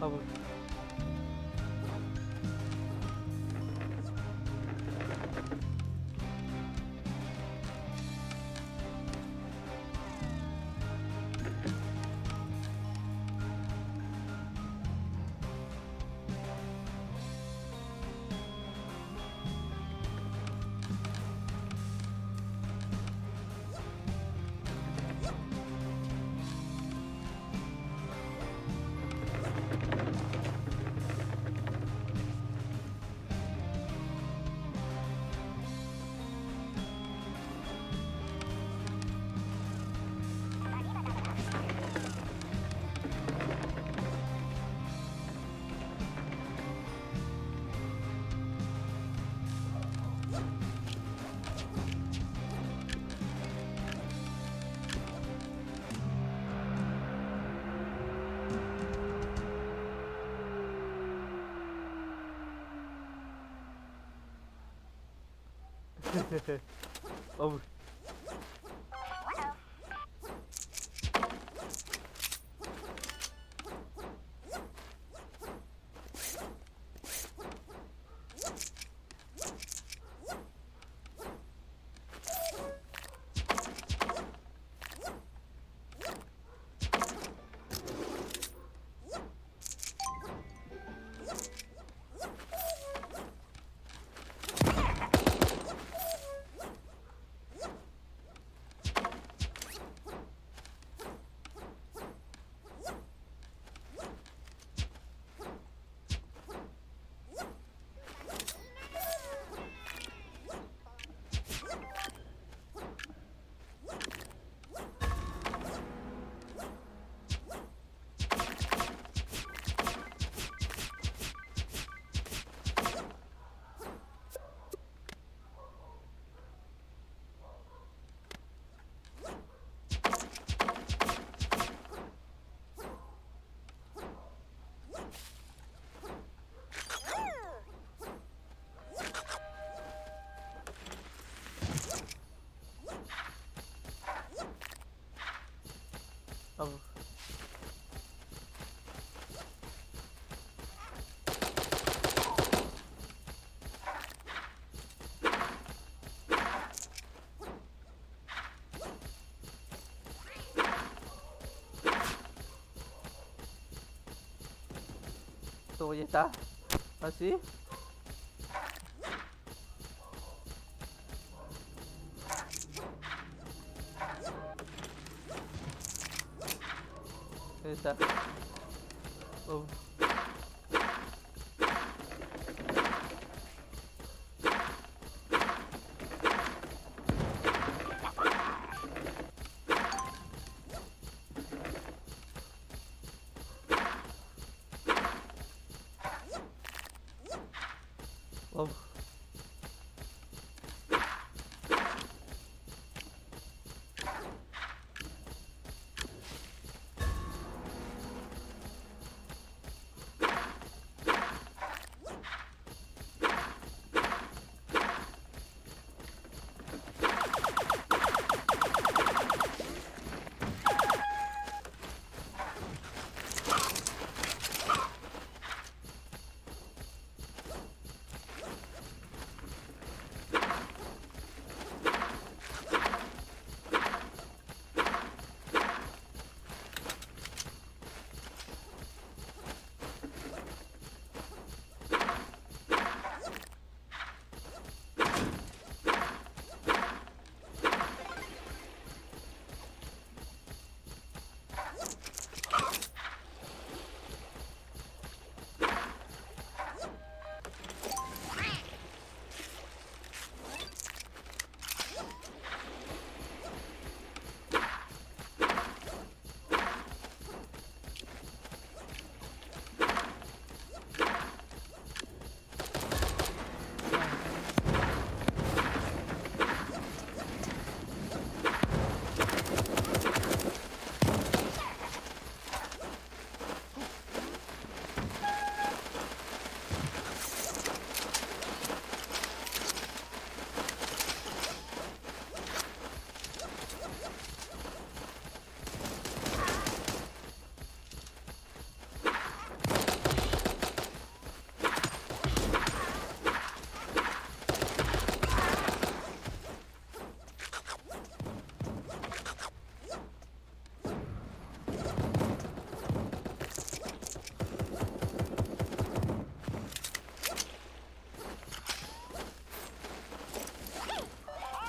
Tabii. Over. Hoy está así. Ahí está. Oh.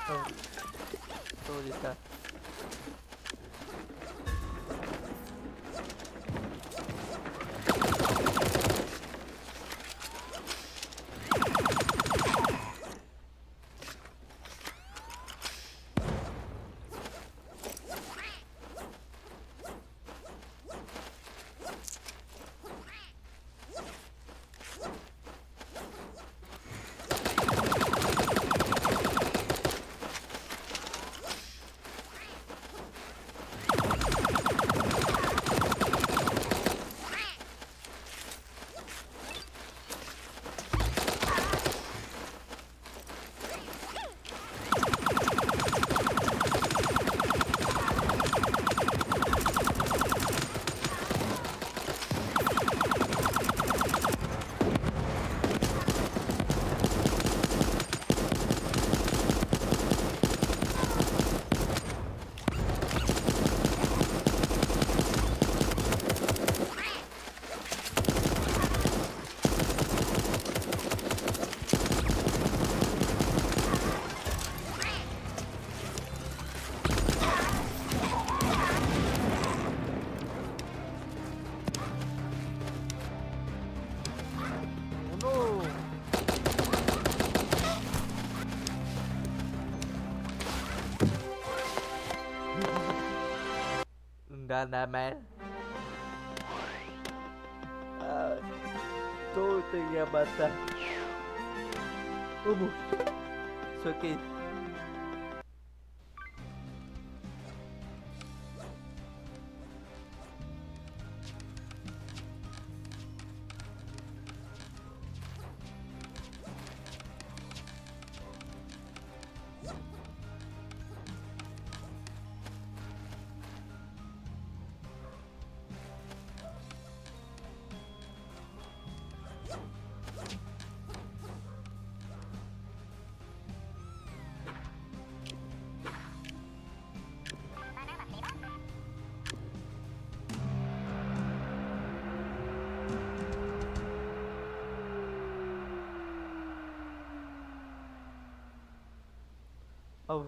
そうでした。Tuh tengah basah umur sakit. Oh.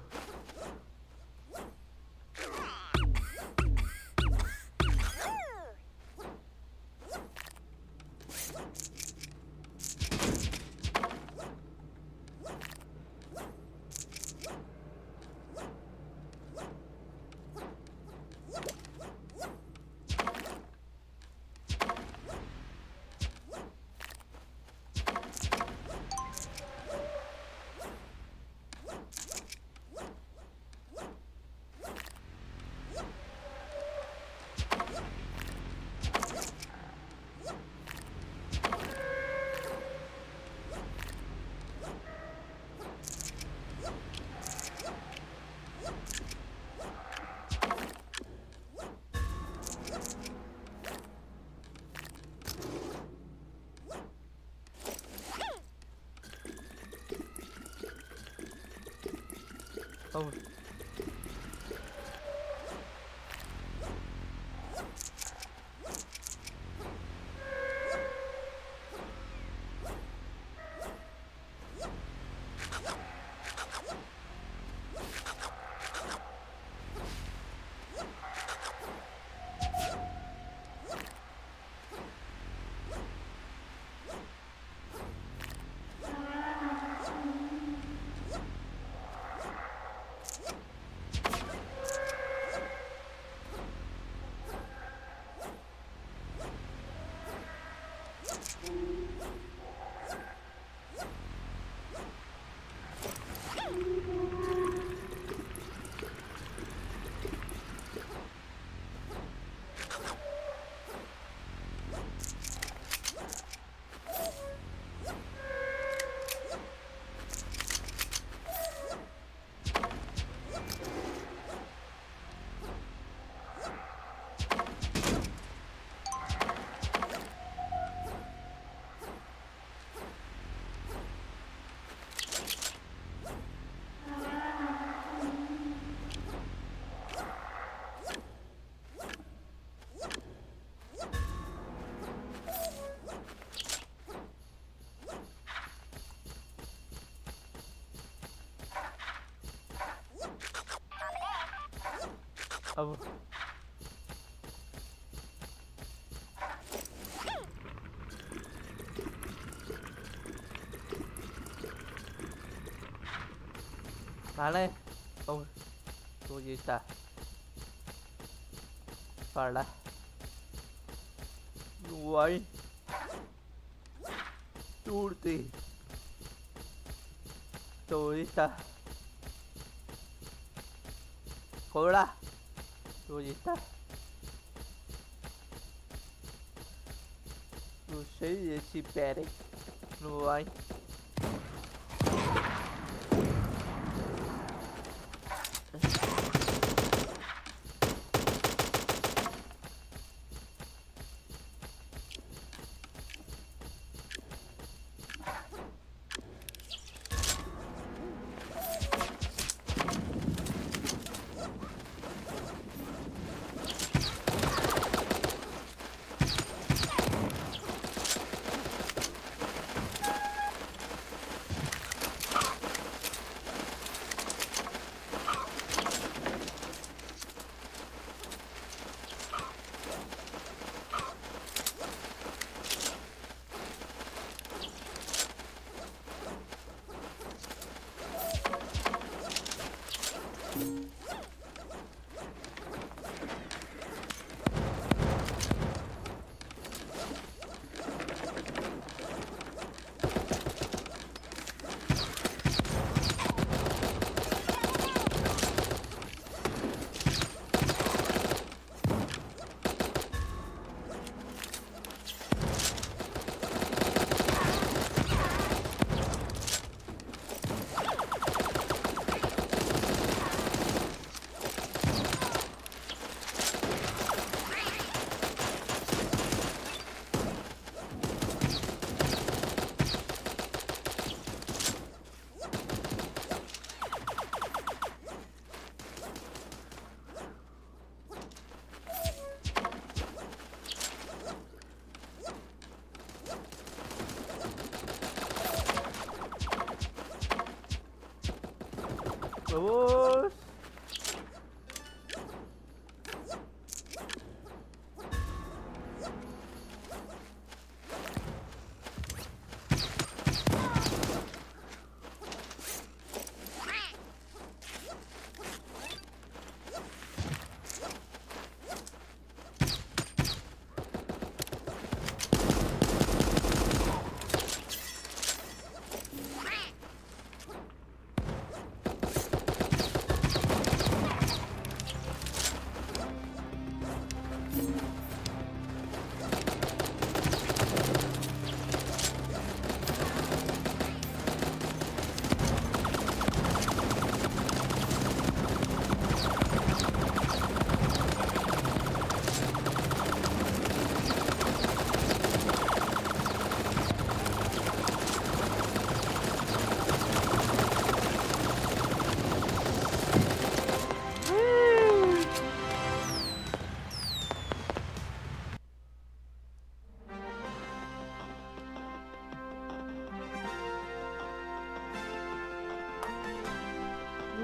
Oh. अब来嘞，哦，出去一下，快点来，喂，出去，出去一下，过来，出去一下，不是也是别的，喂。 Vamos.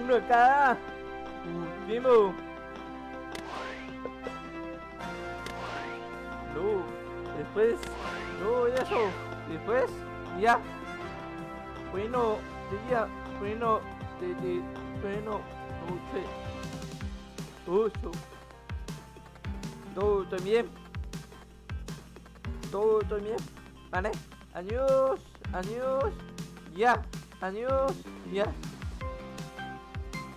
Được cả Vim mù No Después No eso Después Ya Bueno Ya Bueno De Bueno Ocho Todo bien Todo bien Vale Adiós Adiós Ya Adiós Ya